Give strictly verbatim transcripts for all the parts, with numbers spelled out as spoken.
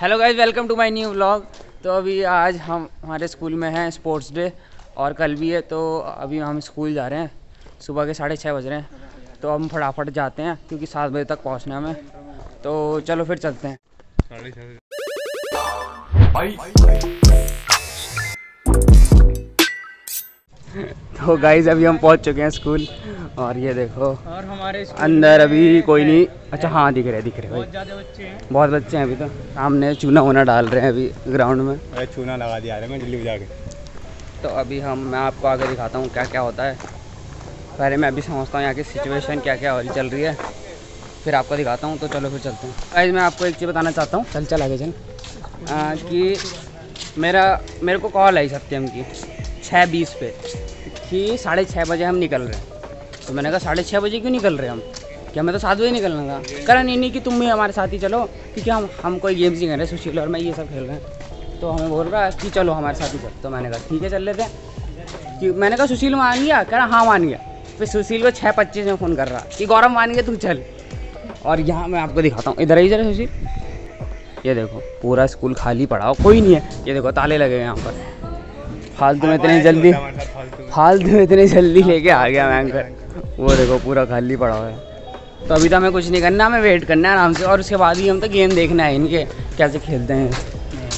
Hello guys, welcome to my new vlog. तो अभी आज हम हमारे स्कूल में हैं, स्पोर्ट्स डे, और कल भी है। तो अभी हम स्कूल जा रहे हैं, सुबह के साढ़े छः बज रहे हैं। तो हम फटाफट जाते हैं क्योंकि सात बजे तक पहुंचना है हमें। तो चलो फिर चलते हैं। तो गाइज अभी हम पहुंच चुके हैं स्कूल, और ये देखो और हमारे अंदर अभी कोई नहीं। अच्छा हाँ, दिख रहे दिख रहे बहुत ज़्यादा बच्चे हैं, बहुत बच्चे हैं। अभी तो सामने चूना वूना डाल रहे हैं अभी ग्राउंड में। अरे चूना लगा दिया है, मैं दिल्ली जाके। तो अभी हम मैं आपको आगे दिखाता हूँ क्या क्या होता है। पहले मैं अभी समझता हूँ यहाँ की सिचुएशन क्या क्या चल रही है, फिर आपको दिखाता हूँ। तो चलो फिर चलते हैं। गाइज मैं आपको एक चीज़ बताना चाहता हूँ, चल चल आगे चल, कि मेरा मेरे को कॉल आई सत्यम की छः बीस पे कि साढ़े छः बजे हम निकल रहे हैं। तो मैंने कहा साढ़े छः बजे क्यों निकल रहे हैं हम, क्या मैं तो सात बजे निकलना था। करा नहीं नहीं कि तुम भी हमारे साथ ही चलो, क्योंकि हम हम कोई गेम्स नहीं खेल रहे, सुशील और मैं ये सब खेल रहे हैं। तो हमें बोल रहा है कि चलो हमारे साथ ही चल। तो मैंने कहा ठीक है चल लेते हैं। कि मैंने कहा सुशील मान गया, कह रहा हाँ मान गया। फिर सुशील को छः पच्चीस में फ़ोन कर रहा कि गौरव मान गया, तुम चल। और यहाँ मैं आपको दिखाता हूँ, इधर ही इधर सुशील। ये देखो पूरा स्कूल खाली पड़ा हो, कोई नहीं है। ये देखो ताले लगे हुए यहाँ पर। फालतू में इतनी जल्दी फालतू में इतनी जल्दी लेके आ गया मैं घर। वो देखो पूरा खाली पड़ा हुआ है। तो अभी तो हमें कुछ नहीं करना, हमें वेट करना है आराम से, और उसके बाद ही हम तो गेम देखना है इनके कैसे खेलते हैं।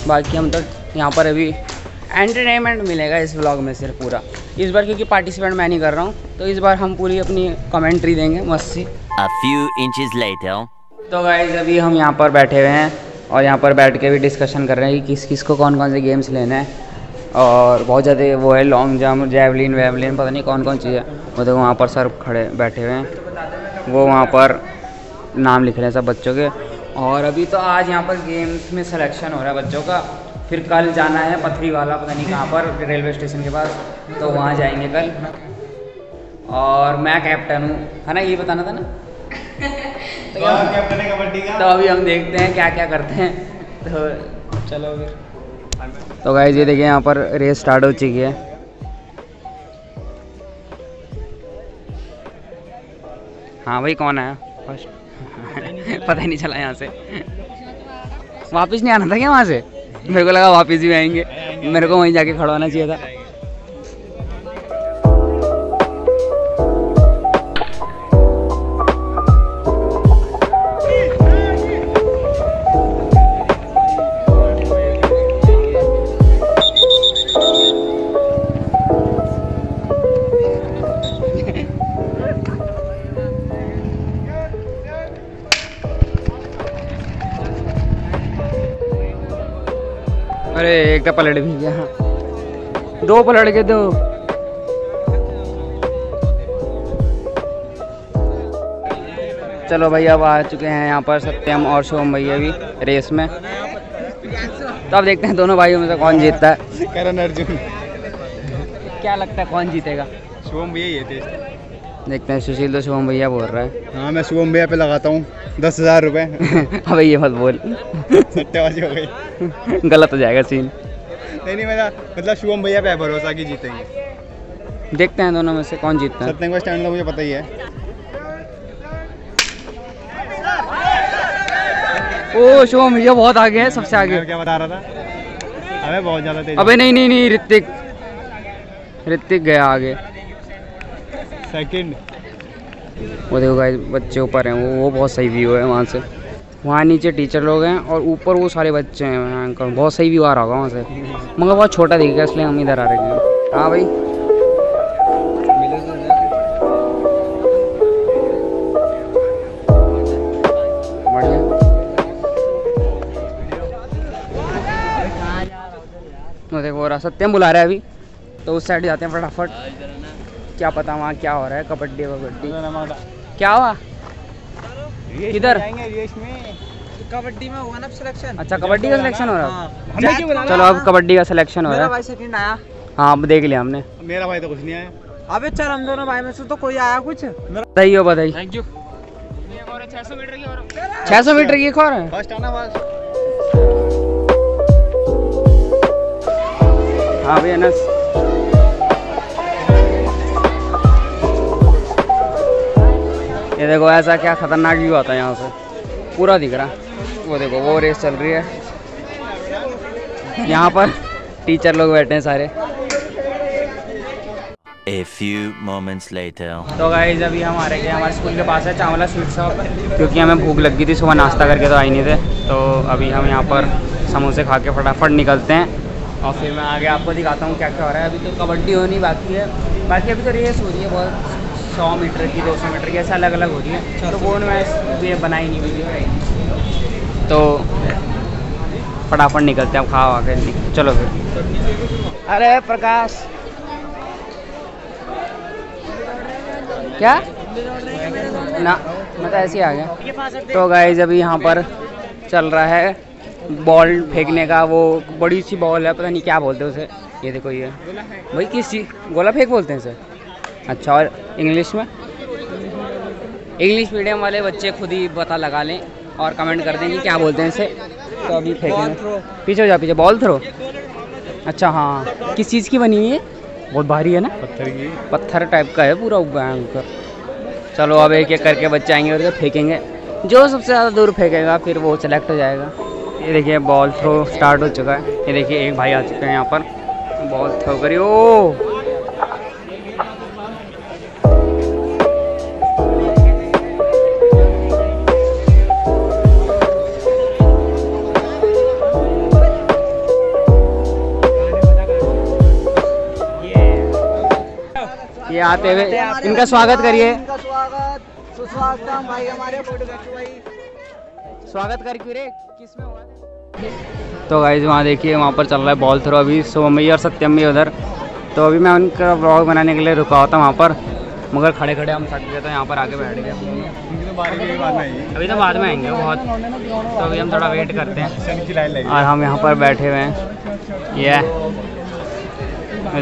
बाकी हम तो यहाँ पर अभी एंटरटेनमेंट मिलेगा इस व्लॉग में सिर्फ पूरा। इस बार क्योंकि पार्टिसिपेट मैं नहीं कर रहा हूँ, तो इस बार हम पूरी अपनी कमेंट्री देंगे मस्ती। तो गाइज अभी हम यहाँ पर बैठे हुए हैं, और यहाँ पर बैठ के भी डिस्कशन कर रहे हैं कि किस किस को कौन कौन से गेम्स लेने हैं। और बहुत ज़्यादा वो है लॉन्ग जंप, जैवलिन वैवलिन, पता नहीं कौन कौन चीज़ है। वो देखो वहाँ पर सर खड़े बैठे हुए हैं, वो वहाँ पर नाम लिख रहे हैं सब बच्चों के। और अभी तो आज यहाँ पर गेम्स में सिलेक्शन हो रहा है बच्चों का। फिर कल जाना है पथरी वाला, पता नहीं कहाँ पर, रेलवे स्टेशन के पास। तो वहाँ जाएंगे कल। और मैं कैप्टन हूँ, है ना, ये बताना था ना। तो, तो अभी हम देखते हैं क्या क्या करते हैं। तो चलो फिर। तो गाइज ये देखिए यहाँ पर रेस स्टार्ट हो चुकी है। हाँ भाई कौन आया फर्स्ट? पता ही नहीं चला यहाँ से। वापस नहीं आना था क्या वहाँ से? मेरे को लगा वापस भी आएंगे, मेरे को वहीं जाके खड़ा होना चाहिए था। अरे एक तो पलट भी गया, दो पलट के दो। चलो भैया अब आ चुके हैं यहाँ पर सत्यम और शुभम भैया भी रेस में। तो अब देखते हैं दोनों भाइयों में से कौन जीतता है। करण अर्जुन। क्या लगता है कौन जीतेगा? शुभम भैया जीते, देखते हैं। सुशील तो शुभम भैया बोल रहा है। हाँ मैं शुभम भैया पे लगाता हूँ दस हज़ार रुपये। अबे ये मत बोल, सट्टेबाजी हो गई। गलत हो जाएगा सीन। नहीं नहीं मेरा मतलब शुभम भैया पे भरोसा कि जीतेंगे। देखते हैं दोनों में से कौन जीतता है। सत्यम का स्टैंड मुझे पता ही है। ओ शुभम भैया बहुत आगे है, सबसे आगे। क्या बता रहा था? अबे बहुत ज़्यादा। अबे नहीं नहीं नहीं ऋतिक ऋतिक गया आगे सेकंड। वो देखो गाइस बच्चे ऊपर हैं, वो वो बहुत सही व्यू है वहाँ से। वहाँ नीचे टीचर लोग हैं और ऊपर वो सारे बच्चे हैं अंकल। बहुत सही व्यू आ रहा होगा वहाँ से, मगर बहुत छोटा दिखेगा इसलिए हम इधर आ रहे हैं। हाँ भाई बढ़िया। देखो और सत्यम बुला रहा है अभी, तो उस साइड जाते हैं फटाफट। क्या पता वहाँ क्या हो रहा है, कबड्डी कबड्डी क्या हुआ किधर? कबड्डी में हुआ ना सिलेक्शन। अच्छा कबड्डी का सिलेक्शन हो रहा है। चलो अब कबड्डी का सिलेक्शन हो रहा है। मेरा भाई सेकंड आया। हाँ अब देख लिया हमने। मेरा भाई तो कुछ नहीं आया। अबे चल हम दोनों भाई में से तो कोई आया कुछ? बताइए बताइए। Thank you. छह सौ मीटर की और छह सौ मीटर की और फर्स्ट आना बस। हाँ भाई अनस ये देखो ऐसा क्या खतरनाक व्यू आता है यहाँ से, पूरा दिख रहा। वो देखो वो रेस चल रही है। यहाँ पर टीचर लोग बैठे हैं सारे। A few moments later. तो गाइज अभी हम आ रहे हैं, हमारे स्कूल के पास है चावला स्वीट शॉप, क्योंकि हमें भूख लग गई थी सुबह, नाश्ता करके तो आई नहीं थे। तो अभी हम यहाँ पर समोसे खा के फटाफट निकलते हैं और फिर मैं आगे आपको दिखाता हूँ क्या क्या हो रहा है। अभी तो कबड्डी होनी बाकी है, बाकी अभी तो रेस हो रही है बहुत, सौ मीटर की, दो सौ मीटर की, ऐसा अलग अलग हो रही है। तो वो मैं बनाई नहीं वीडियो, तो फटाफट निकलते हैं, अब खाओ आगे। चलो फिर। अरे प्रकाश क्या ना, मतलब ऐसे ही आ गया। तो गाइज अभी यहाँ पर चल रहा है बॉल फेंकने का, वो बड़ी सी बॉल है, पता नहीं क्या बोलते हैं उसे। ये देखो, ये भाई किस चीज़, गोला फेंक बोलते हैं सर। अच्छा, और इंग्लिश में, इंग्लिश मीडियम वाले बच्चे खुद ही पता लगा लें और कमेंट कर दें कि क्या बोलते हैं इसे। तो अभी फेंकेंगे, पीछे हो जाओ, पीछे। बॉल थ्रो, अच्छा हाँ। किस चीज़ की बनी है? बहुत भारी है ना, पत्थर की, पत्थर टाइप का है पूरा उनका। चलो अब एक एक करके बच्चे आएंगे और फेंकेंगे, जो सबसे ज़्यादा दूर फेंकेगा फिर वो सेलेक्ट हो जाएगा। ये देखिए बॉल थ्रो स्टार्ट हो चुका है। ये देखिए एक भाई आ चुके हैं यहाँ पर, बॉल थ्रो करी। ओ ये आते हुए इनका स्वागत करिए, स्वागत कर क्यों रे, किस में हुआ। तो गाइज वहाँ देखिए, वहाँ पर चल रहा है बॉल थ्रो अभी, सोमई और सत्यम भी उधर। तो अभी मैं उनका व्लॉग बनाने के लिए रुका होता वहाँ पर, मगर खड़े खड़े हम थक गए, तो यहाँ पर आगे बैठ गए। अभी तो बाद में आएंगे बहुत, तो अभी हम थोड़ा वेट करते हैं। और हम यहाँ पर बैठे हुए हैं, ये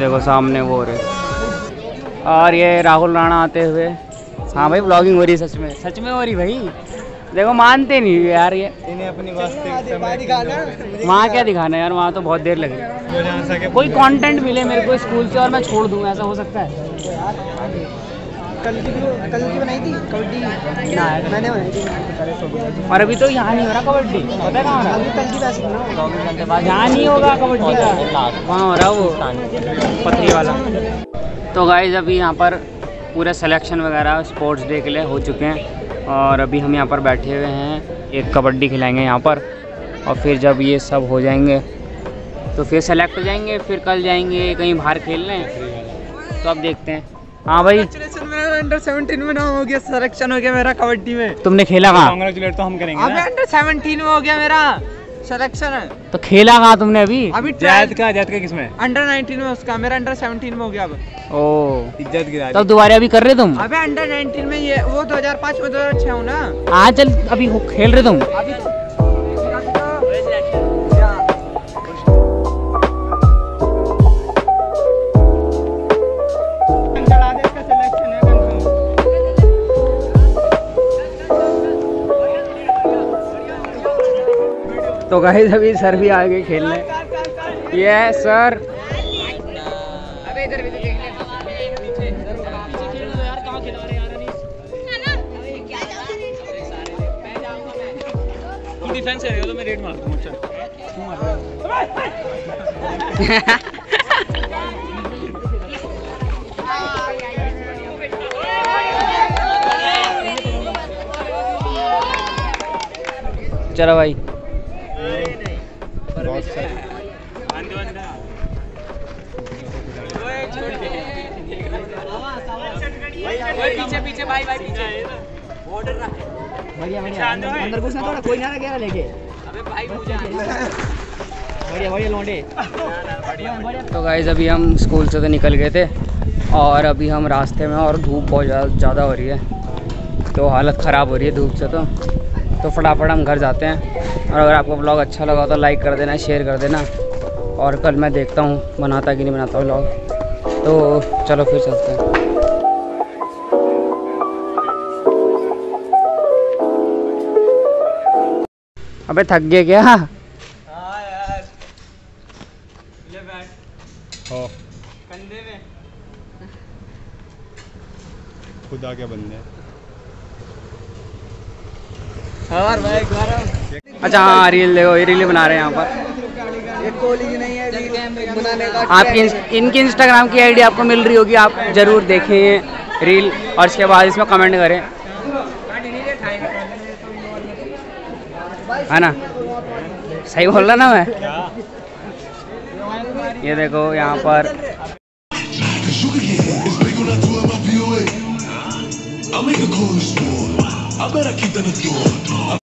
देखो सामने वो हो रहे। और ये राहुल राणा आते हुए। हाँ भाई ब्लॉगिंग हो रही, सच में सच में हो रही भाई। देखो मानते नहीं यार ये, इन्हें अपनी वास्ते वहाँ क्या दिखाना है यार, वहाँ तो बहुत देर लगी। कोई कंटेंट मिले मेरे को स्कूल से और मैं छोड़ दूँगा, ऐसा हो सकता है? कल की कल की बनाई थी कबड्डी ना, मैंने बनाई थी। और अभी तो यहाँ नहीं हो रहा कबड्डी, पता है कहाँ? यहाँ नहीं होगा कबड्डी का, वहाँ हो रहा वो पथरी वाला। तो गाइज अभी यहाँ पर पूरा सिलेक्शन वगैरह स्पोर्ट्स डे के लिए हो चुके हैं, और अभी हम यहाँ पर बैठे हुए हैं। एक कबड्डी खिलाएंगे यहाँ पर, और फिर जब ये सब हो जाएंगे तो फिर सेलेक्ट हो जाएंगे, फिर कल जाएंगे कहीं बाहर खेलने। तो अब देखते हैं। हाँ भाई, अंडर सेवनटीन में हो गया सिलेक्शन, हो गया मेरा कबड्डी में। तुमने खेला कहाँ? कांग्रेचुलेट तो हम करेंगे। अंडर सेवनटीन में हो गया मेरा सिलेक्शन है। तो खेला कहाँ तुमने? अभी अभी जैद का, जैद का किसमें? अंडर नाइनटीन में, उसका। मेरा अंडर सेवनटीन में हो गया। अब ओ इज्जत गिरा तब दोबारा अभी कर रहे तुम? अबे अंडर नाइनटीन में, ये वो दो हज़ार पाँच में दो हज़ार छह हूँ ना। हाँ चल, अभी खेल रहे तुम अभी। तो गाइस अभी सर भी आ गए खेलने। ये सर डिफेंस है, तो मैं रेड मार दूं। अच्छा तू मार दे। चलो भाई, बहुत सही। ओए पीछे पीछे भाई भाई पीछे बॉर्डर रख। बढ़िया बढ़िया, अंदर घुसना थोड़ा, कोई ना रखेगा लेके। अबे भाई बढ़िया बढ़िया लौंडे। तो गाइज अभी हम स्कूल से तो निकल गए थे, और अभी हम रास्ते में, और धूप बहुत ज़्यादा हो रही है, तो हालत ख़राब हो रही है धूप से। तो तो फटाफट हम घर जाते हैं, और अगर आपको व्लॉग अच्छा लगा तो लाइक कर देना, शेयर कर देना, और कल मैं देखता हूँ बनाता कि नहीं बनाता व्लॉग। तो चलो फिर चलते हैं। अबे थक गए क्या? हाँ यार, ले बैठ हो कंधे में। खुदा के बंदे। और भाई गौरव, अच्छा हाँ रील देखो, ये रील बना रहे हैं यहाँ पर। आपकी इनकी इंस्टाग्राम की आईडी आपको मिल रही होगी, आप जरूर देखें रील और इसके बाद इसमें कमेंट करें, है ना? सही बोल रहा ना मैं? ये देखो यहाँ पर I'm in the cold store. I better keep that door.